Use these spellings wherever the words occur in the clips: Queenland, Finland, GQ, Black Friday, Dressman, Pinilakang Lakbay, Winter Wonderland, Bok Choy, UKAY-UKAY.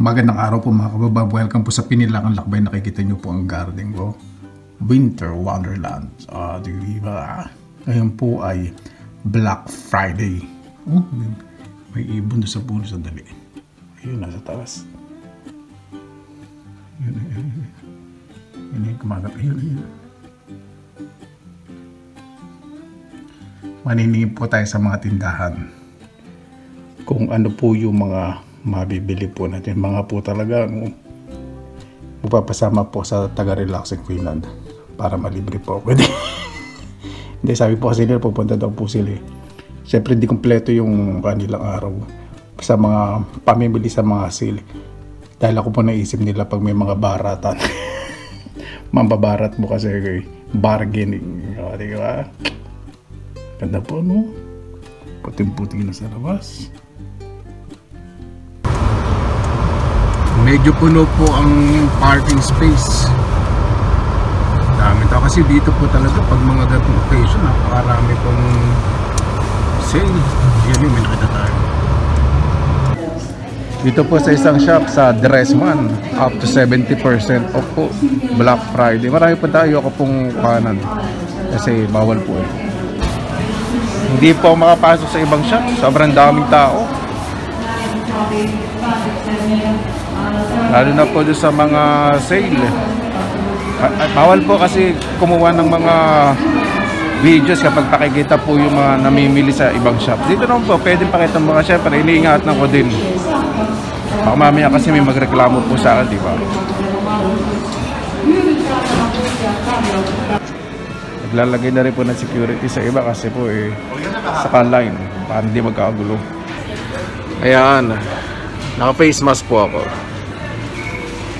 Magandang araw po mga kababa, welcome po sa Pinilakang Lakbay. Nakikita nyo po ang garden ko, Winter Wonderland. Diba? Ngayon po ay Black Friday. Oh, may ibon doon sa puno, sandali. Ayun, nasa taas. Ayun, kumagap. Ayun. Maniningin po tayo sa mga tindahan kung ano po yung mga mabibili po natin, mga po talaga magpapasama po sa taga-relax sa Queenland para malibre po ako. Hindi, sabi po kasi nila pupunta daw po sila. Siyempre hindi kompleto yung kanilang araw sa mga pamimili sa mga sale, dahil ako po naisip nila pag may mga baratan mambabarat mo kasi bargaining, di ba? Ganda po, no? Puting-puting na sa labas. Medyo puno po ang parking space. Dami tao kasi dito po talaga pag mga ganitong occasion, napakarami pong sale. Yun yung may nakita tayo. Dito po sa isang shop sa Dressman, up to 70% off po Black Friday. Marami po tayo ako pong kanan kasi bawal po eh. Hindi po makapasok sa ibang shop, sobrang daming tao. Lalo na po doon sa mga sale. Bawal po kasi kumuha ng mga videos kapag pakikita po yung mga namimili sa ibang shop. Dito naman po, pwede pakita mga shop, pero iniingatan ko din. Baka mamaya kasi may magreklamo po sa akin, di ba? Naglalagay na rin po ng security sa iba kasi po eh, saka line, para hindi magkagulo. Ayan, naka-face mask po ako.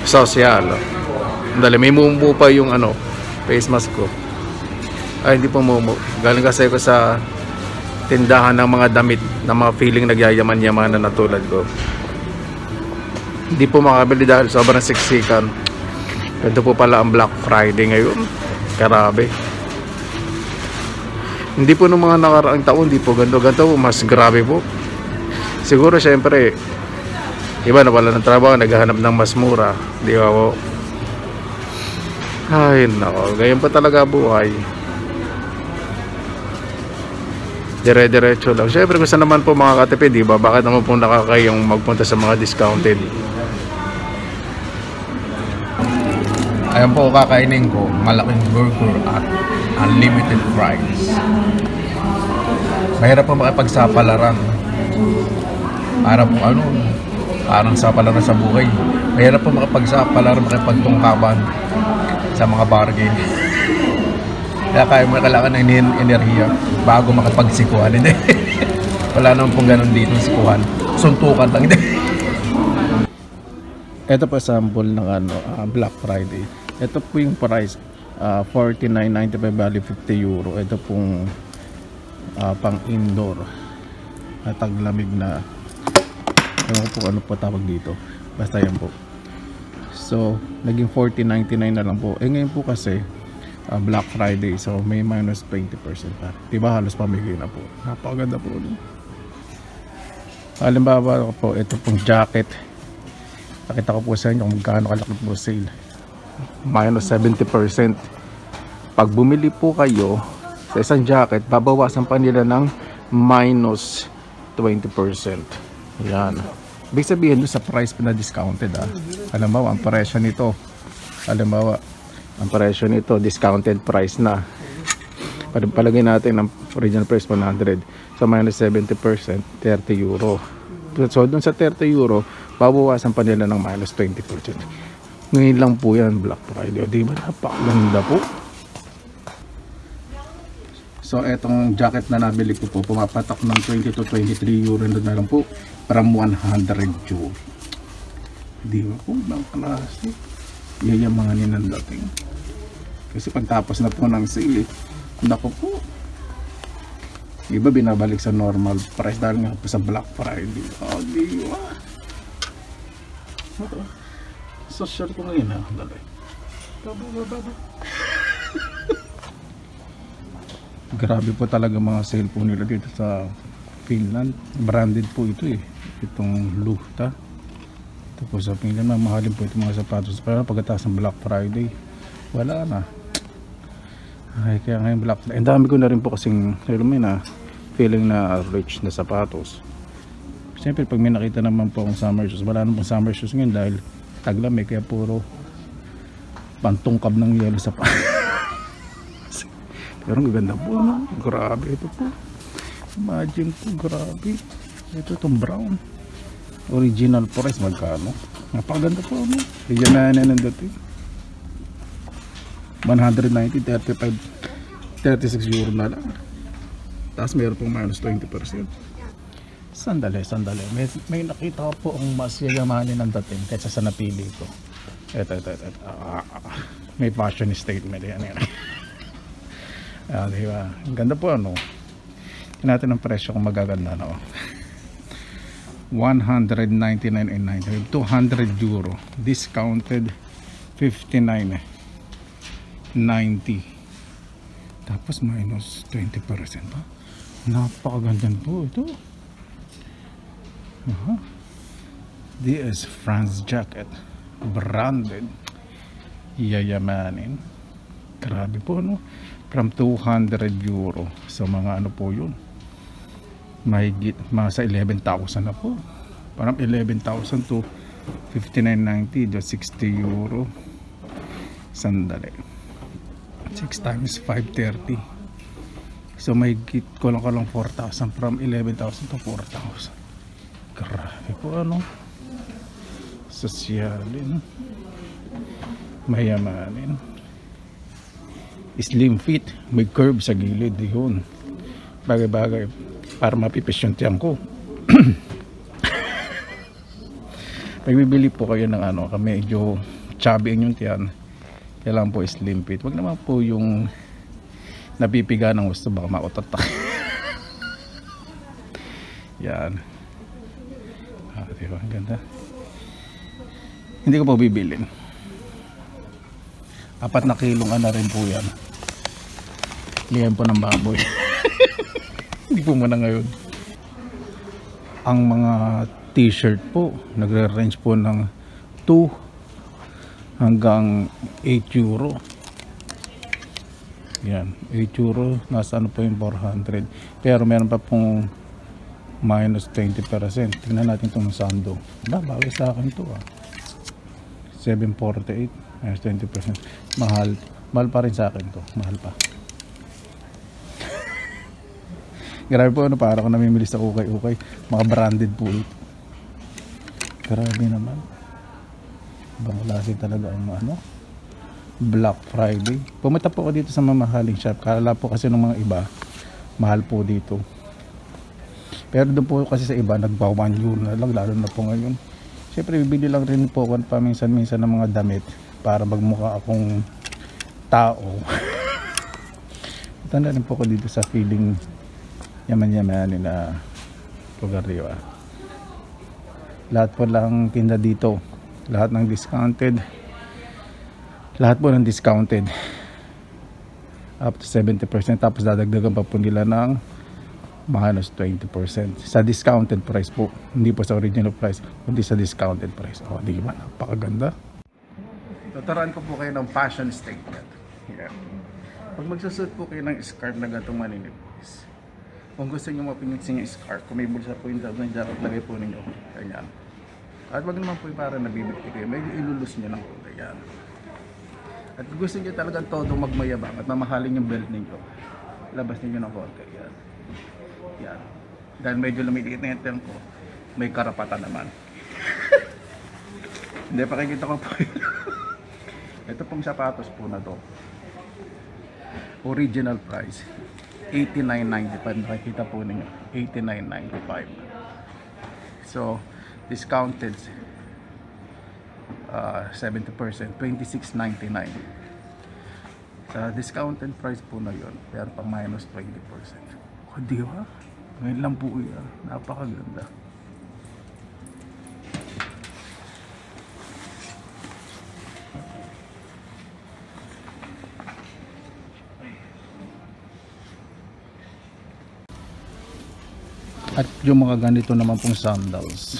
Sosyal. Dali, may mumbo pa yung ano, face mask ko. Ay, hindi po mumbo. Galing kasi ko sa tindahan ng mga damit na mga feeling nagyayaman-yamanan na tulad ko. Hindi po makabili dahil sobrang siksikan. Ganito po pala ang Black Friday ngayon. Karabe. Hindi po nung mga nakaraang taon, hindi po ganito. Ganito po, mas grabe po. Siguro, syempre, iba na wala ng trabaho, naghahanap ng mas mura, di ba po? Ay nako, ganyan pa talaga buhay. Dire-diretso lang. Siyempre gusto naman po mga katipid, di ba? Bakit naman po nakakayang magpunta sa mga discounted? Ayan po, kakainin ko malaking burger at unlimited fries. Mahirap po makipagsapalaran. Para po ano, parang sapalaran sa buhay. Mahirap po makapagsapalaran, makipagtungkaban sa mga bargain. Kaya kaya mo kailangan ng enerhiya bago makapagsikuhan. Hindi. Wala naman pong ganun dito, sikuhan. Suntukan lang. Hindi. Ito po sample ng ano, Black Friday. Ito po yung price, 49.95 value 50 euro. Ito pong pang indoor at taglamig na po, ano po tawag dito, basta yan po. So naging 14.99 na lang po. Eh ngayon po kasi Black Friday, so may minus 20% pa, diba? Halos pamigay na po. Napakaganda po. Halimbawa po, ito pong jacket, nakita ko po sa inyo kung magkano kalaki po sale, minus 70%. Pag bumili po kayo sa isang jacket, babawasan pa nila ng minus 20%. Ayan. Ibig sabihin doon sa price na discounted, ah. Alam mo, ang presyo nito. Alam mo, ang presyo nito, discounted price na. Palagay natin ang original price 100. So, minus 70%, 30 euro. So, doon sa 30 euro, babawasan pa nila ng minus 20%. Ngayon lang po yan, Black Friday. O, di ba? Napakaganda po. So, etong jacket na nabili ko po, pumapatak ng 20 to 23 euro na lang po, from 100 euro. Di ba po? Bang klase. Yayamanganin ang dating. Kasi pagtapos na po ng sale, naku po. Iba binabalik sa normal price dahil nga po sa Black Friday. Oh, di ba? So, share ko ngayon ha. Dali. Baba. Grabe po talaga mga sale po nila dito sa Finland. Branded po ito eh. Itong luta. Ito po sa Finland, mamahalin po itong mga sapatos. Pero pagkataas ng Black Friday, wala na. Ay, kaya ngayon Black Friday. Ang dami ko na rin po kasing, alam mo na, feeling na rich na sapatos. Siyempre pag may nakita naman po akong summer shoes, wala naman summer shoes ngayon dahil taglamig, kaya puro pantungkab ng yelo sa pa. Pero ang ganda po, no? Grabe ito po. Imagine po, grabe. Ito itong brown. Original price, magkano? Napakaganda po, no? Diyan na yan ang dati. 190, 35, 36 euro na lang. Tapos mayroon pong minus 20%. Sandali. May nakita ko po ang mas yayamanin ng dating kaysa sa napili ko. Ito. May fashion statement yan. Diba? Ang ganda po ano. Tignan natin ang presyo kung magaganda na. 199.99, 200 euro. Discounted 59.90. Tapos minus 20% pa. Napakaganda po ito. This France jacket, branded, yayamanin. Grabe po, no? From 200 euro sa mga ano po yun, mahigit masa 11,000 na po. Parang 11,000 to 59.90, 60 euro. Sandali, 6 times 530, so mahigit kulang 4,000, from 11,000 to 4,000. Grabe po ano, sosyalin, mayamanin, slim fit, may curve sa gilid, yun bagay-bagay para mapipisyontiyan ko. Pagbibili po kayo ng ano, medyo chubby yung tiyan, kailangan po slim fit. Wag naman po yung napipiga ng gusto, baka maotot tayo. Yan. Diba? Ang ganda. Hindi ko po bibilin. 4 na kilong ano rin po yan. Liyan po ng baboy. Hindi po muna ngayon. Ang mga t-shirt po, nagre-range po ng 2 hanggang 8 euro. Yan. 8 euro. Nasa ano po yung 400. Pero meron pa pong minus 20%. Tingnan natin itong sando. Bagay sa akin ito, ah. 748 minus 20%. Mahal pa rin sa akin to. Mahal pa. Grabe po ano, para ko namimilis sa ukay-ukay. Mga branded po ito. Grabe naman. Ibang klase talaga ang ano, Black Friday. Pumunta po ako dito sa mamahaling shop. Kalala po kasi ng mga iba, mahal po dito. Pero doon po kasi sa iba, nagpa 1 euro na lang, lalo na po ngayon. Siyempre, bibili lang rin po ako paminsan-minsan ng mga damit para magmukha akong tao. Tanda rin po ako dito sa feeling yaman-yaman na lugar, di ba? Lahat po lang tinda dito. Lahat po ng discounted. Up to 70%. Tapos dadagdagan pa po nila ng minus 20% sa discounted price po, hindi po sa original price kundi sa discounted price. Oh, di ba? Napakaganda. Tuturuan ko po kayo ng fashion statement. Yeah. Pag magsusuot po kayo ng scarf na ganitong maninipis, kung gusto nyo mapinitsin yung scarf, kung may bulsa po yung dapat lagay po ninyo ganyan, at wag naman po yung para nabibigti kayo, medyo ilulus nyo ng ganyan. At kung gusto nyo talagang todo magmayabang at mamahalin yung belt ninyo, labas ninyo ng konti. Yan. Yan. Dahil medyo lumiliit na yung ko, may karapatan naman. Hindi, pakikita ko po. Ito pong sapatos po na to, original price 89.95. Nakikita po ninyo, 89.95. so discounted 70%, 26.99. sa discounted price po na yun, pero pang minus 20%. O, diba? Ngayon lang po yan. Napakaganda. At yung mga ganito naman pong sandals,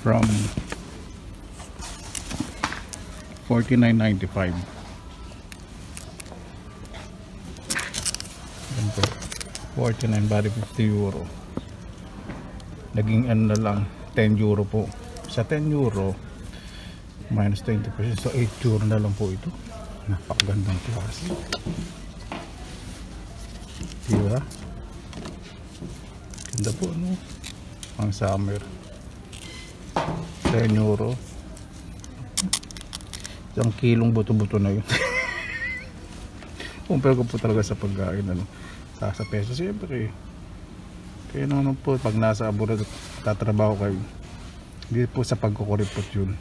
from $49.95. €49 bali €50. Naging ano na lang €10 po. Sa €10 minus 20%, so €8 na lang po ito. Napakagandang klase. Diba? Ganda po, no? Pang summer. €10. Isang kilong buto-buto na yun. Kumpara ko po talaga sa pagkain, ano? Sa peso siyempre. Kaya naman po, pag nasa abroad at tatrabaho kayo, hindi po sa pagkukuripot yun,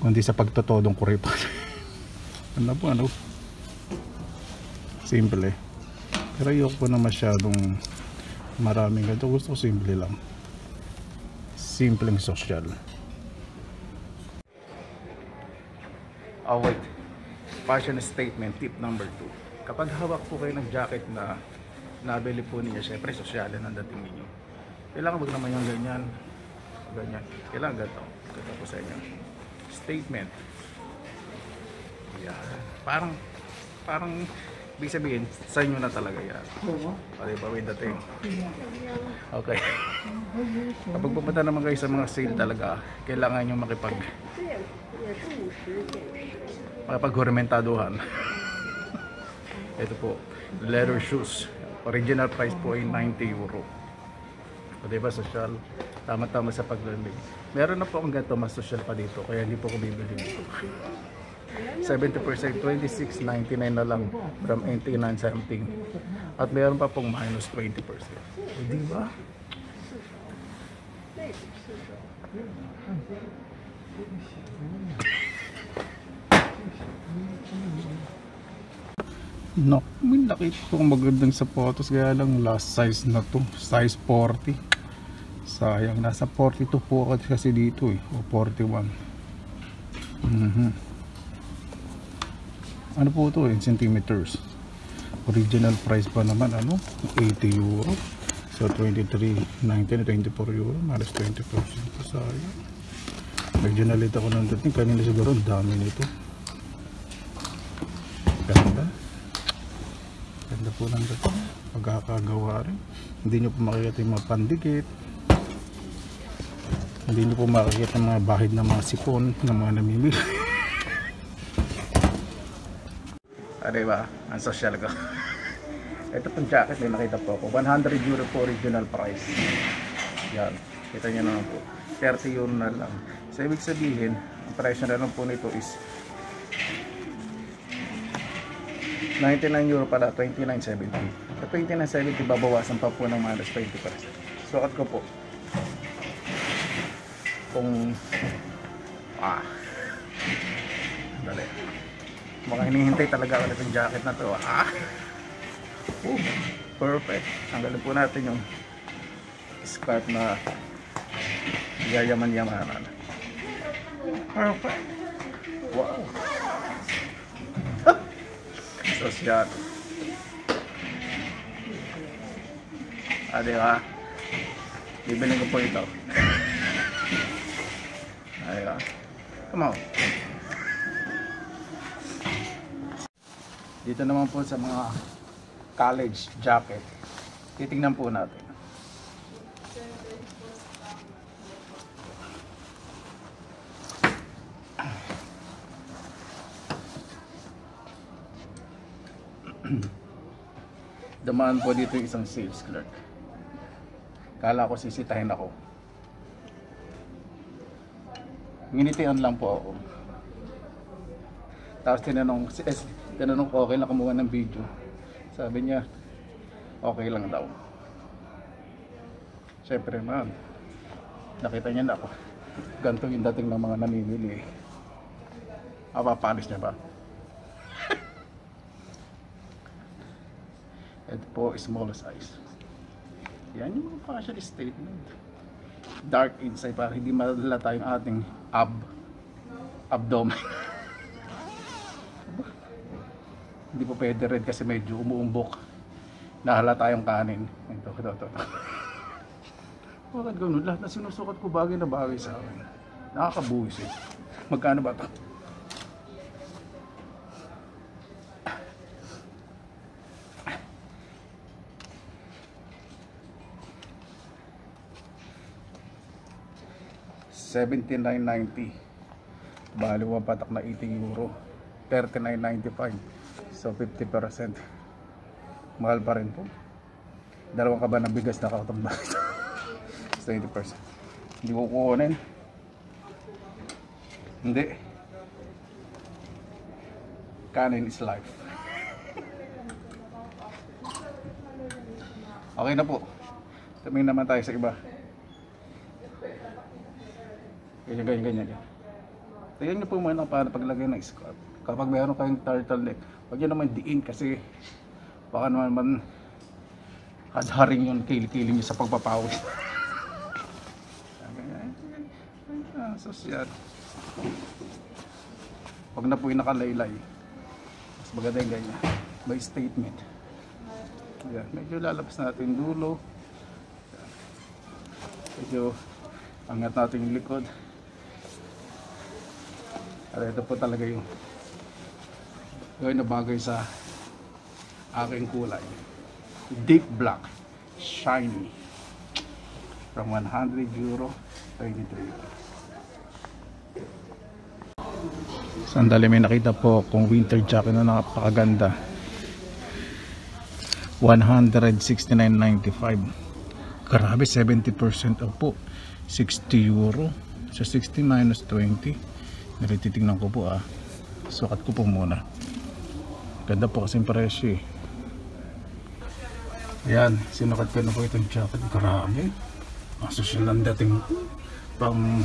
kundi sa pagtotodong kuripot. Ano po, ano? Simple eh. Pero ayoko na masyadong maraming ganito. Gusto ko simple lang. Simpleng social. Oh wait. Fashion statement tip number 2. Kapag hawak po kayo ng jacket na nabili po ninyo, syempre sosyal ang dating ninyo. Kailangan wag naman yung ganyan. Ganyan. Kailangan ganito. Ganito po sa inyo. Statement. Yan. Parang ibig sabihin, sa inyo na talaga yan. Pari ba, wait dating. Okay. Kapag pupunta naman kayo sa mga sale talaga, kailangan nyo makipag-gormentaduhan. Ito po, leather shoes. Original price po ay €90. O diba, social? Tama-tama sa paglalamig. Meron na po akong ganito, mas social pa dito, kaya hindi po ko bibili dito. 70% $26.99 na lang from $89.17, at meron pa pong minus 20%. Di ba? No, may nakita ko magandang sapatos, kaya lang last size na to, size 40. Sayang, nasa 42 po kasi dito eh, o 41. Ano po ito in centimeters? Original price pa naman ano, €80. So €23.90 €24, minus 20% sa akin. Medyo nalito ko ng dating kanina, siguro ang dami nito. Ganda. Ganda po ng dating. Pagkakagawa rin. Hindi nyo po makikita yung mga pandikit. Hindi nyo po makikita yung mga bahid ng mga sipon ng mga namimili. Diba? Ang social ko. Ito pong jacket may nakita po ako. €100 po original price. Yan. Kita nyo naman po. €30 na lang. So, ibig sabihin, ang price na lang po nito is €99 pala. €29.70. Sa €29.70, babawasan pa po ng minus 20%. Sukat ko po. Kung... Dali. Mukhang hinihintay talaga ulit yung jacket na to. Perfect. Tanggalin po natin yung scarf na yayaman-yamanan. Perfect. Wow. Sosyal. Diba? Bibilin ko po ito. Diba? Come on. Dito naman po sa mga college jacket, titignan po natin. Dumaan po dito yung isang sales clerk. Kala ko sisitahin ako. Nginitian lang po ako. Tapos tinanong ko okay lang kumuha ng video. Sabi niya okay lang daw. Siyempre ma'am, nakita niya na ako. Ganito yung dating ng mga naninili. Papanis niya ba? Ito po, small size. Yan yung mga fashion statement. Dark inside para hindi malalata yung ating abdomen. Hindi po pwede red kasi medyo umuumbok. Nahalata yung kanin. Ito. Bakit ganun? Lahat na sinusukat ko bagay na bagay sa akin. Nakakabuhis eh. Magkano ba ito? $79.90. Bali, ang patak na €18. €39.95. So, 50%. Mahal pa rin po. Dalawang kaba ng bigas na kakatamba. 20%. Hindi ko kukunin. Hindi. Kanin is life. Okay na po. Tumingin naman tayo sa iba. Ganyan. Tingnan nyo po muna para paglagay ng scarf. Kapag mayroon kayong turtleneck, huwag nyo naman diin kasi baka naman kadharing yung kili-kili nyo sa pagpapawis. Sosyal. Huwag na po yung nakalaylay. Mas maganda yung ganyan. By statement. Ayan. Medyo lalabas natin dulo. Medyo angat natin yung likod. At ito po talaga yung gawin na bagay sa aking kulay. Deep black. Shiny. From €100 to €23. Sandali, may nakita po kung winter jacket na napakaganda. $169.95. Grabe, 70% off po. €60. So, 60 minus 20. Nalititignan ko po ah. Sukat ko po muna. Ganda po kasing presyo eh. Ayan, sinukat ko na po itong jacket. Grabe. Masosyal ang dating pang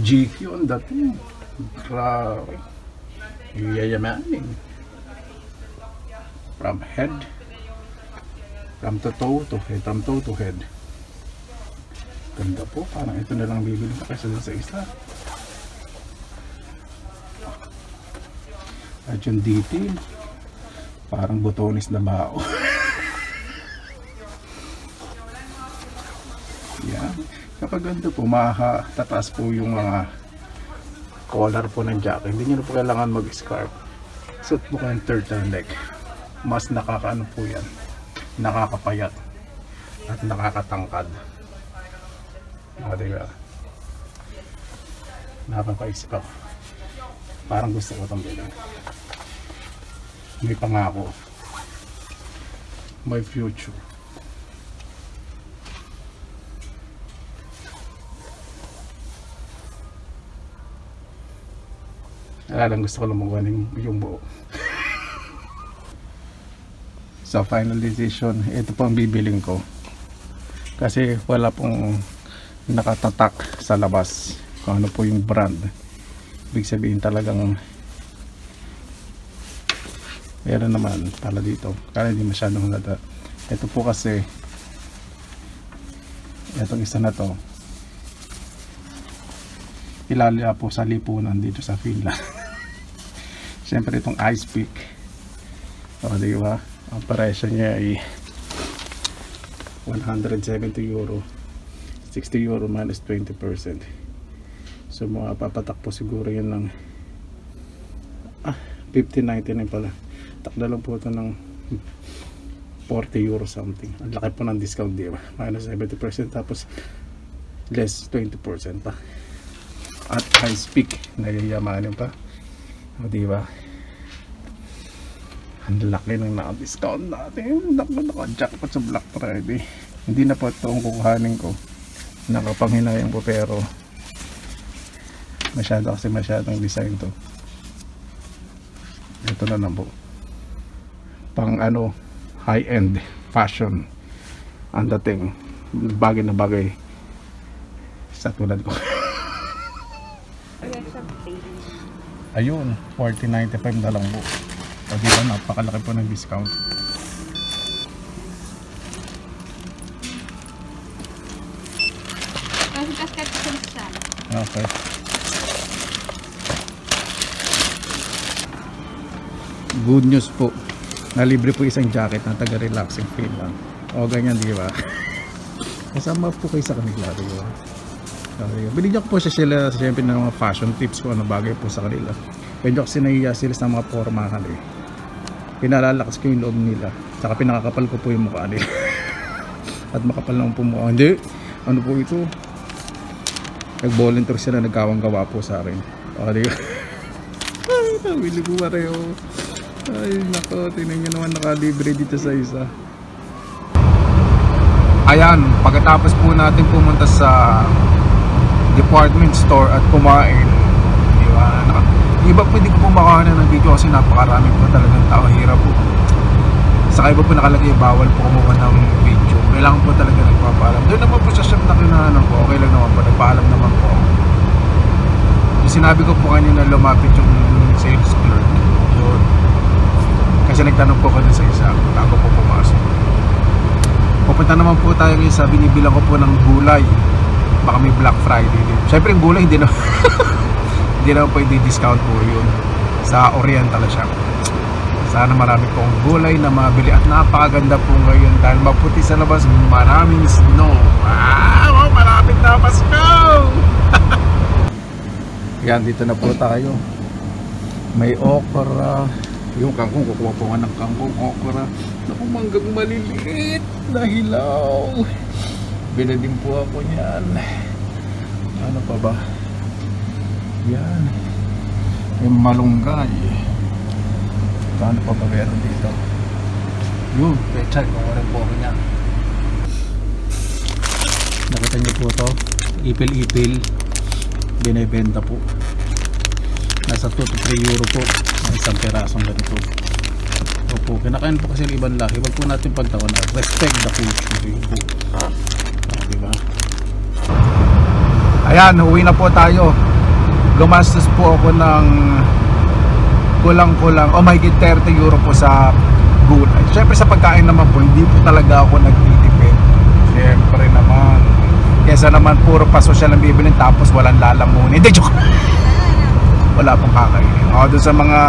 GQ ang dating. Grabe. Yayamanin. From toe to head. Ganda po, parang ito na lang bibili ko kaysa sa isa. At yung detail, parang butonis na bao. Yan. Kapag ganito po, tataas po yung mga collar po ng jacket. Hindi nyo na po kailangan mag-scarf. Suit po kayong turtleneck. Mas nakakaano po yan. Nakakapayat. At nakakatangkad. O, diba? Napapaisip ako. Parang gusto ko itong bilang. May pangako. May future. Alam, gusto ko lumuha yung buo. So, final decision. Ito po ang bibiling ko. Kasi wala pong nakatatak sa labas kung ano po yung brand. Ibig sabihin talagang meron naman pala dito, kaya hindi masyadong nata. Ito po kasi etong isa na to ilalaya po sa lipunan dito sa Finland. Siyempre itong ice pick, o diba, ang presyo niya ay €170. €60 minus 20%. So mga papatak po siguro yun ng $50.99 pala. Takda lang po ito ng €40 something. Ang laki po ng discount, di ba? Minus 70% tapos less 20% pa. At high speak, nayayamanin pa. O di ba? Ang laki ng na-discount natin. Naka-jackpot sa Black Friday. Hindi na po ito ang kukuhanin ko. Nakapanghinayang po pero masyadong design to. Ito na lang po pang ano, high end fashion ang dating, bagay na bagay sa tulad ko. Ayun, $40.95 na lang po. O diba, napakalaki po ng discount. Okay. Good news po. Nalibre po isang jacket na taga-relaxing Finland. O O ganyan, di ba? Kasama po kayo sa kanila, di ba? Binigyan ko po sila siyempre ng mga fashion tips kung ano bagay po sa kanila. Medyo kasi nahiya sila sa mga pormahan eh. Pinalalakas ko yung loob nila. Saka pinakakapal ko po yung mukha nila. At makapal lang po mukha. Hindi, ano po ito? Nag-volunteer sila, nagkawang-gawa po sa akin. O di ba? Ay, nawili po pareho. Ay, nako, tingnan nyo naman nakalibre dito sa isa. Ayan, pagkatapos po natin pumunta sa department store at kumain, di ba? Iba po hindi ko pumakanan ng video kasi napakarami po talagang tao, hirap po. Saka iba po nakalagay bawal po kumuha ng video, kailangan po talaga nagpapaalam. Doon naman po sa shop na kinaanan ko, okay lang naman po, nagpaalam naman po. Sinabi ko po kanina lumapit yung sales clerk doon. Kasi nagtanong po ko din sa isa, bago po pumasok. Pupunta naman po tayo ngayon sa binibilang ko po ng gulay. Baka may Black Friday din. Siyempre yung gulay hindi na hindi naman po i-discount po yun. Sa Oriental siya. Sana marami pong gulay na mabili. At napakaganda po ngayon dahil maputi sa labas, maraming snow. Wow! Marami na Pasko! Yan, dito na po tayo. May okra. Yung kangkong, kukuha po nga ng kangkong, okra. Naku, manggang maliliit na hilaw. Binading po ako niyan. Ano pa ba? Yan. Yung malunggay. Ano pa ba meron dito? Yun, pechay. Mawalan po ako niyan. Nakita niyo po ito. Ipil-ipil. Binibenta po. Nasa 2 to 3 euro po ang isang perasong ganito. Opo, kinakain po kasi ng ibang laki. Wag po natin pagtawa na respect the culture. Diba? Ayan, uwi na po tayo. Gumastos po ako ng kulang-kulang o mahigit 30 euro po sa gulay. Siyempre sa pagkain naman po, hindi po talaga ako nagtitipid. Siyempre naman. Kesa naman puro pa social ang bibilin tapos walang lalamunin. Hindi, joke! Wala pong kakainin. O doon sa mga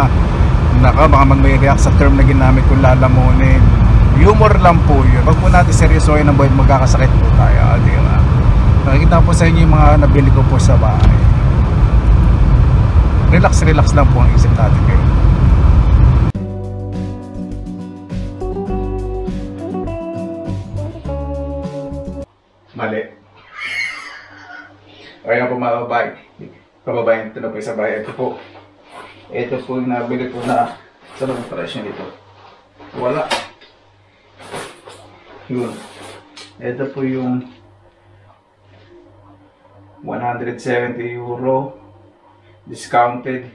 baka mag-react sa term na ginamit kung lalamunin, humor lang po yun. Wag po natin seryosohin ang buhay, magkakasakit po tayo, di ba? Nakikita po sa inyo yung mga nabili ko po sa bahay. Relax, relax lang po ang isip natin kayo. Mali. Okay na po mga babae. Kababayan, ito na po sa bahay. Ito po yung nabili po na sa mga presyo nito. Wala. Yun. Ito po yung 170 euro discounted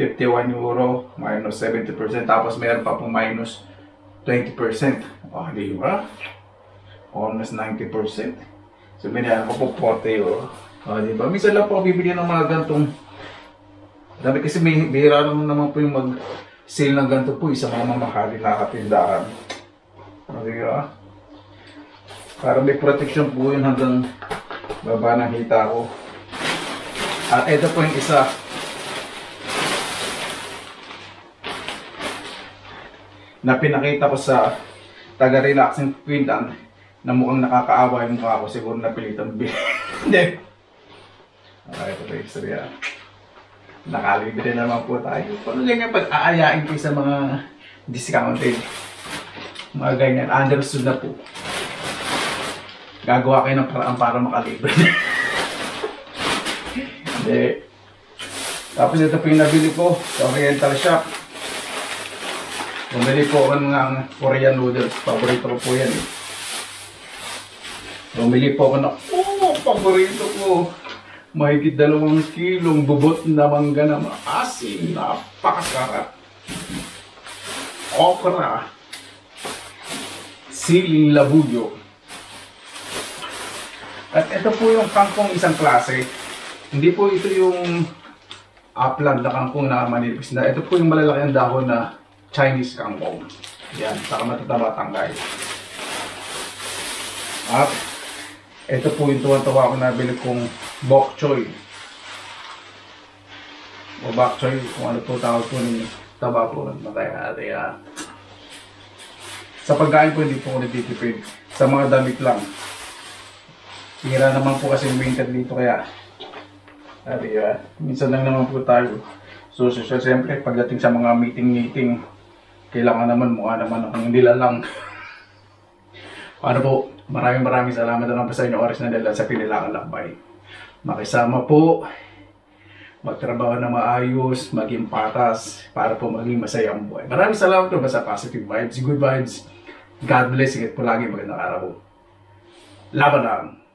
51 euro minus 70%. Tapos meron pa po minus 20%. Oh, di ba? Almost 90%. So, binayaan ko po 40 euro. O, diba? Minsan lang po bibili ng mga gantong dami kasi may bihira naman po yung mag-sale ng ganto po isang mga makali na katindahan. O, diba? Para may protection po yun hanggang baba ng hita ko. At ito po yung isa. Na pinakita ko sa taga-relaxing Queenland na mukhang nakakaawa yung mukha ko. Siguro napilitang bilhin. Hindi. Okay, ito po yung istorya. Nakalibre naman po tayo. Paano ganyan pag-aayain ko sa mga discounted? Mga ganyan. Understood na po. Gagawa kayo ng paraan para makalibre. Hindi. Tapos ito po yung nabili ko sa Oriental Shop. Bumili po ako ng Korean noodles. Paborito ko po yan. Bumili po ako ng paborito ko. Mahigit 2 kilong bubot na mangga na maasim, napakasarap. Okra. Siling labuyo. At ito po yung kangkong isang klase. Hindi po ito yung upland na kangkong na manipis na. Ito po yung malalaking dahon na Chinese kangkong. Yan, saka matatamatangay. At ito po yung tuwan-tuwa ko nabili kong Bok Choy o Bok Choy kung ano po tawag po ninyo taba po mataya natin. Sa pagkain po, hindi po ako nagtitipid. Sa mga damit lang. Hira naman po kasi winter dito kaya. Sabi, minsan lang naman po tayo. So, siyempre, pagdating sa mga meeting-meeting, kailangan naman, mukha naman ang nilalang. Paano po? Maraming salamat naman po sa inyong oras na dala sa Pinilakang Lakbay. Makisama po, magtrabaho na maayos, maging patas, para po maging masayang buhay. Maraming salamat po sa positive vibes, good vibes. God bless, ingat po lagi, magandang araw. Laban lang!